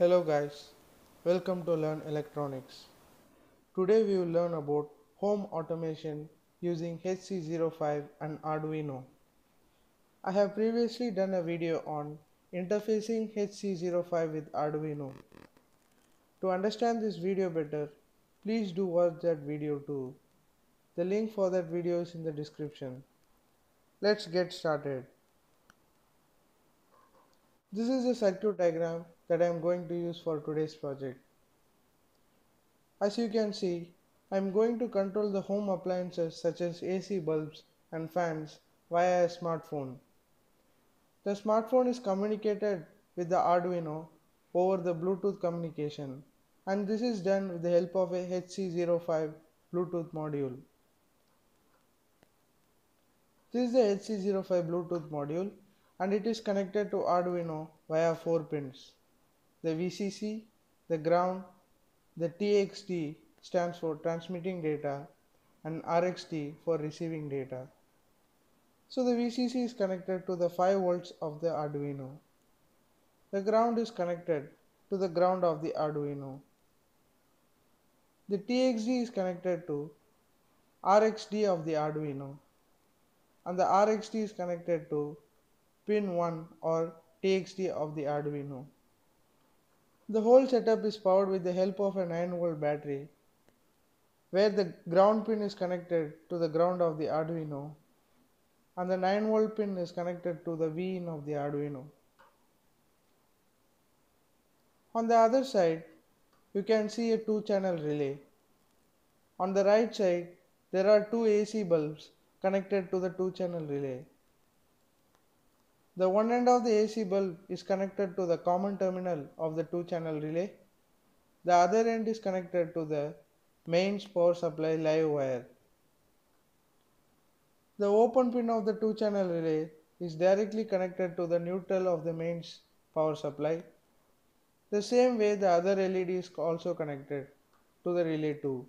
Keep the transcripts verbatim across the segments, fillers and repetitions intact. Hello guys, welcome to Learn Electronics. Today we will learn about home automation using H C zero five and Arduino. I have previously done a video on interfacing H C zero five with Arduino. To understand this video better, please do watch that video too. The link for that video is in the description. Let's get started. This is the circuit diagram that I am going to use for today's project. As you can see, I am going to control the home appliances such as A C bulbs and fans via a smartphone. The smartphone is communicated with the Arduino over the Bluetooth communication, and this is done with the help of a H C zero five Bluetooth module. This is the H C zero five Bluetooth module, and it is connected to Arduino via four pins. The V C C, the ground, the T X D stands for transmitting data, and R X D for receiving data. So the V C C is connected to the five volts of the Arduino. The ground is connected to the ground of the Arduino. The T X D is connected to R X D of the Arduino, and the R X D is connected to pin one or T X D of the Arduino. The whole setup is powered with the help of a nine volt battery, where the ground pin is connected to the ground of the Arduino and the nine volt pin is connected to the V I N of the Arduino. On the other side, you can see a two channel relay. On the right side, there are two A C bulbs connected to the two channel relay. The one end of the A C bulb is connected to the common terminal of the two channel relay. The other end is connected to the mains power supply live wire. The open pin of the two channel relay is directly connected to the neutral of the mains power supply. The same way the other L E D is also connected to the relay too.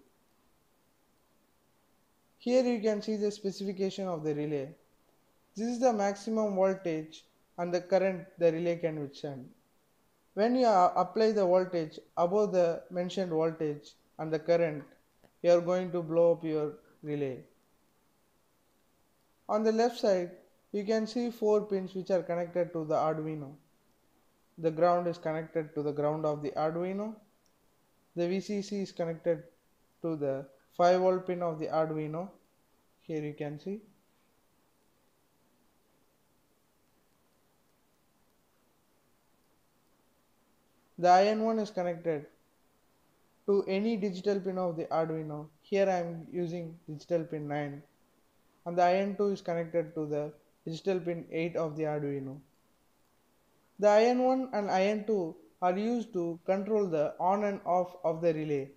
Here you can see the specification of the relay. This is the maximum voltage and the current the relay can withstand. When you apply the voltage above the mentioned voltage and the current, you are going to blow up your relay. On the left side, you can see four pins which are connected to the Arduino. The ground is connected to the ground of the Arduino. The V C C is connected to the five volt pin of the Arduino. Here you can see. The I N one is connected to any digital pin of the Arduino. Here I am using digital pin nine, and the I N two is connected to the digital pin eight of the Arduino. The I N one and I N two are used to control the on and off of the relay.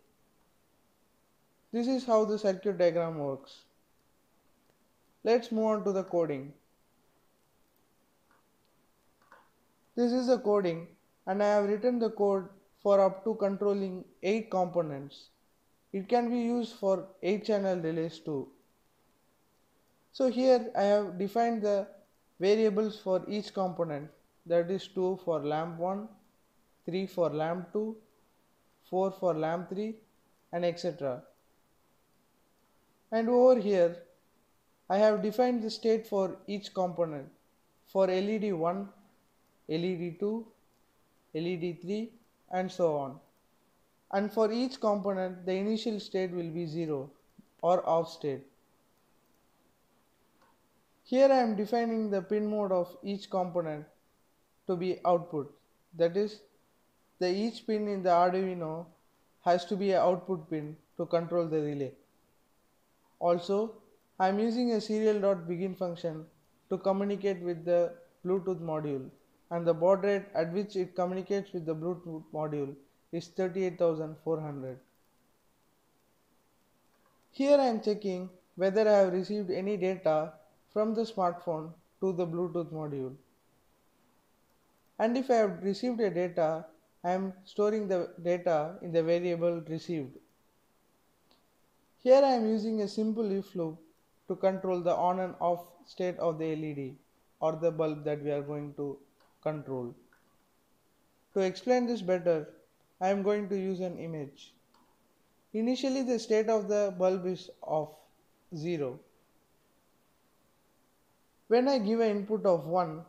This is how the circuit diagram works. Let's move on to the coding. This is the coding, and I have written the code for up to controlling eight components. It can be used for eight channel relays too. So here I have defined the variables for each component, that is two for lamp one, three for lamp two, four for lamp three, and et cetera. And over here I have defined the state for each component for L E D one, L E D two, L E D three, and so on, and for each component the initial state will be zero or off state. Here I am defining the pin mode of each component to be output, that is, the each pin in the Arduino has to be an output pin to control the relay. Also, I am using a serial.begin function to communicate with the Bluetooth module, and the baud rate at which it communicates with the Bluetooth module is thirty-eight thousand four hundred. Here I am checking whether I have received any data from the smartphone to the Bluetooth module. And if I have received a data, I am storing the data in the variable received. Here I am using a simple if loop to control the on and off state of the L E D or the bulb that we are going to control. To explain this better, I am going to use an image. Initially, the state of the bulb is off, zero. When I give an input of one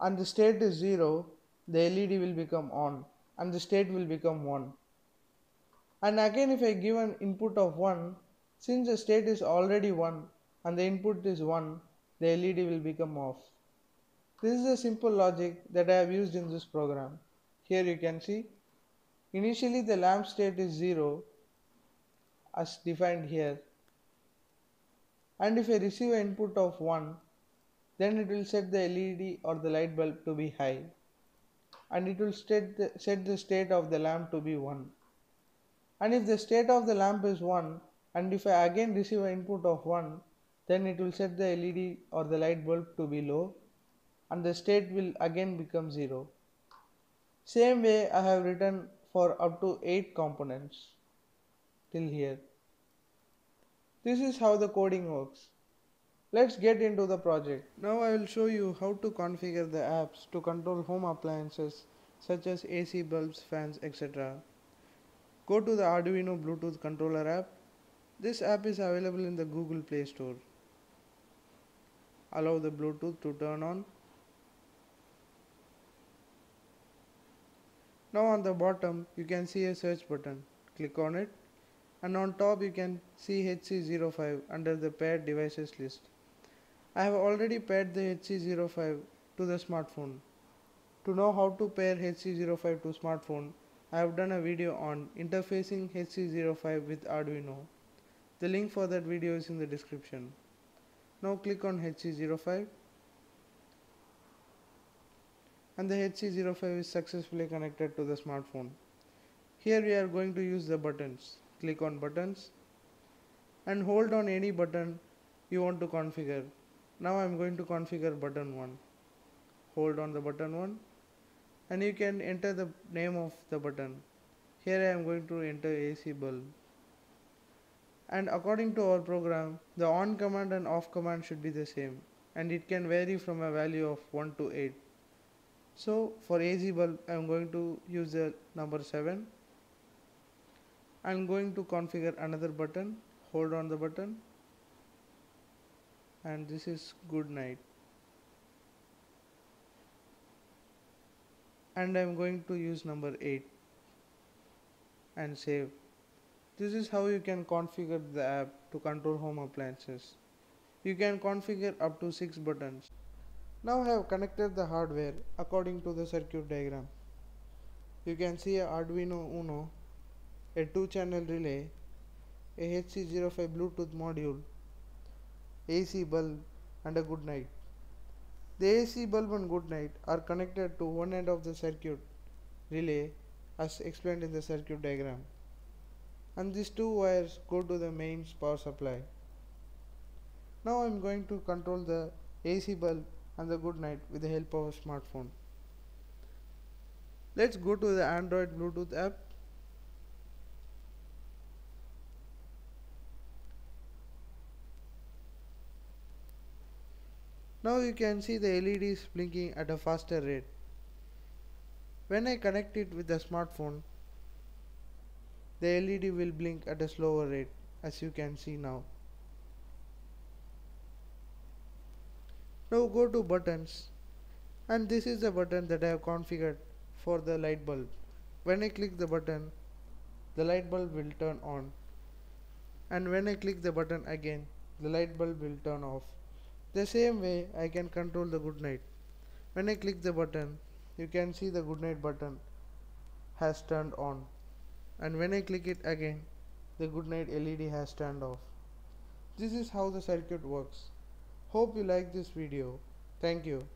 and the state is zero, the L E D will become on and the state will become one. And again, if I give an input of one, since the state is already one and the input is one, the L E D will become off. This is the simple logic that I have used in this program. Here you can see, initially the lamp state is zero as defined here. And if I receive an input of one, then it will set the L E D or the light bulb to be high. And it will set the, set the state of the lamp to be one. And if the state of the lamp is one, and if I again receive an input of one, then it will set the L E D or the light bulb to be low, and the state will again become zero. Same way I have written for up to eight components till here. This is how the coding works. Let's get into the project. Now I will show you how to configure the apps to control home appliances such as A C bulbs, fans, et cetera. Go to the Arduino Bluetooth Controller app. This app is available in the Google Play Store. Allow the Bluetooth to turn on. Now on the bottom you can see a search button. Click on it, and on top you can see H C zero five under the paired devices list. I have already paired the H C zero five to the smartphone. To know how to pair H C zero five to smartphone, I have done a video on interfacing H C zero five with Arduino. The link for that video is in the description. Now click on H C zero five, and the H C zero five is successfully connected to the smartphone. Here we are going to use the buttons. Click on buttons and hold on any button you want to configure. Now I am going to configure button one. Hold on the button one, and you can enter the name of the button. Here I am going to enter A C bulb. And according to our program, the on command and off command should be the same, and it can vary from a value of one to eight. So for A C bulb, I am going to use the number seven. I am going to configure another button. Hold on the button, and this is good night. And I am going to use number eight and save. This is how you can configure the app to control home appliances. You can configure up to six buttons. Now I have connected the hardware according to the circuit diagram. You can see a Arduino Uno, a two channel relay, a H C zero five Bluetooth module, A C bulb, and a good night. The A C bulb and good night are connected to one end of the circuit relay as explained in the circuit diagram. And these two wires go to the mains power supply. Now I am going to control the A C bulb and the good night with the help of a smartphone. Let's go to the Android Bluetooth app. Now you can see the L E Ds blinking at a faster rate. When I connect it with the smartphone, the L E D will blink at a slower rate, as you can see now. Now go to buttons, and this is the button that I have configured for the light bulb. When I click the button, the light bulb will turn on, and when I click the button again, the light bulb will turn off. The same way I can control the good night. When I click the button, you can see the good night button has turned on. And when I click it again, the good night L E D has turned off. This is how the circuit works. Hope you like this video. Thank you.